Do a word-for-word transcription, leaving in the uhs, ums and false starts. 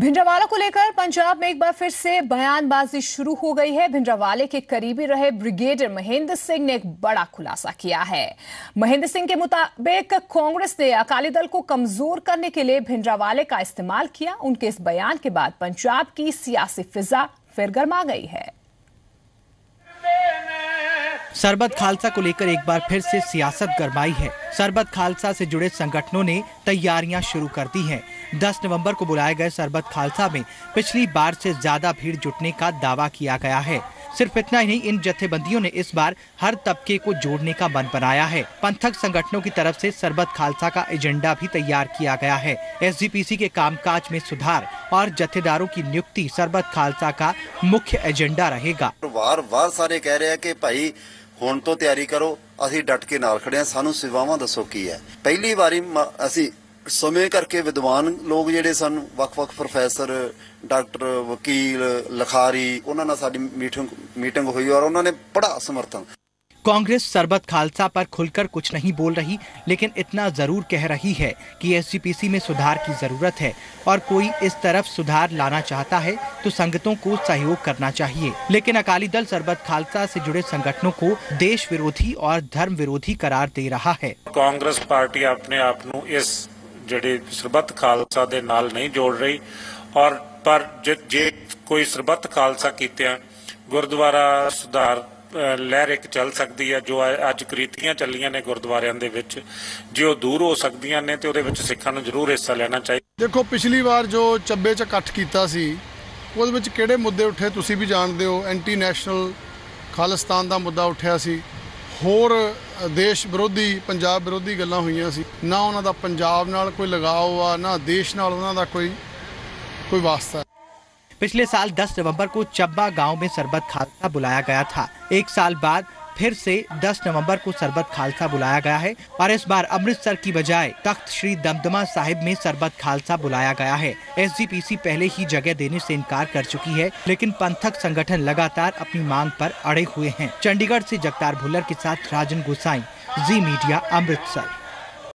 भिंडरावाला को लेकर पंजाब में एक बार फिर से बयानबाजी शुरू हो गई है। भिंडरावाले के करीबी रहे ब्रिगेडियर महेंद्र सिंह ने एक बड़ा खुलासा किया है। महेंद्र सिंह के मुताबिक कांग्रेस ने अकाली दल को कमजोर करने के लिए भिंडरावाले का इस्तेमाल किया। उनके इस बयान के बाद पंजाब की सियासी फिजा फिर गर्मा गई है। सरबत खालसा को लेकर एक बार फिर से सियासत गरमाई है। सरबत खालसा से जुड़े संगठनों ने तैयारियां शुरू कर दी हैं। दस नवंबर को बुलाए गए सरबत खालसा में पिछली बार से ज्यादा भीड़ जुटने का दावा किया गया है। सिर्फ इतना ही नहीं, इन जत्थेबंदियों ने इस बार हर तबके को जोड़ने का मन बनाया है। पंथक संगठनों की तरफ से सरबत खालसा का एजेंडा भी तैयार किया गया है। एसजीपीसी के कामकाज में सुधार और जत्थेदारों की नियुक्ति सरबत खालसा का मुख्य एजेंडा रहेगा। वार वार सारे कह रहे हैं कि भाई हुण तो तैयारी करो, असीं डट के नाल खड़े हां, सानू सेवावां दसो की है। पहली बारी असीं समय करके विद्वान लोग जिहड़े सन वख-वख प्रोफेसर, डॉक्टर, वकील, लखारी, उन्होंने साडी मीटिंग मीटिंग हुई और उन्होंने बड़ा समर्थन। कांग्रेस सरबत खालसा पर खुलकर कुछ नहीं बोल रही, लेकिन इतना जरूर कह रही है कि एसजीपीसी में सुधार की जरूरत है और कोई इस तरफ सुधार लाना चाहता है तो संगतों को सहयोग करना चाहिए। लेकिन अकाली दल सरबत खालसा से जुड़े संगठनों को देश विरोधी और धर्म विरोधी करार दे रहा है। कांग्रेस पार्टी अपने आप नूं इस जिहड़े सरबत खालसा दे नाल नहीं जोड़ रही और पर जे कोई सरबत खालसा कीतिया गुरुद्वारा सुधार लहर एक चल सकती है। जो अज कृतियां चलियां ने गुरुद्वारों दे विच, जे वो दूर हो सकदियां ने ते उहदे विच सिखां नूं जरूर हिस्सा लेना चाहिए। देखो पिछली बार जो चब्बे च इकट्ठ कीता सी उहदे विच किहड़े मुद्दे उठे तुसीं भी जानदे हो। एंटी नैशनल खालिस्तान दा मुद्दा उठिया सी, होर देश विरोधी पंजाब विरोधी गल्लां होईयां सी। ना उहनां दा पंजाब नाल कोई लगाव आ, ना देश नाल उहनां दा कोई कोई वास्ता। पिछले साल दस नवंबर को चब्बा गांव में सरबत खालसा बुलाया गया था। एक साल बाद फिर से दस नवंबर को सरबत खालसा बुलाया गया है और इस बार अमृतसर की बजाय तख्त श्री दमदमा साहिब में सरबत खालसा बुलाया गया है। एसजीपीसी पहले ही जगह देने से इनकार कर चुकी है, लेकिन पंथक संगठन लगातार अपनी मांग पर अड़े हुए हैं। चंडीगढ़ से जगतार भुल्लर के साथ राजन गोसाई, जी मीडिया, अमृतसर।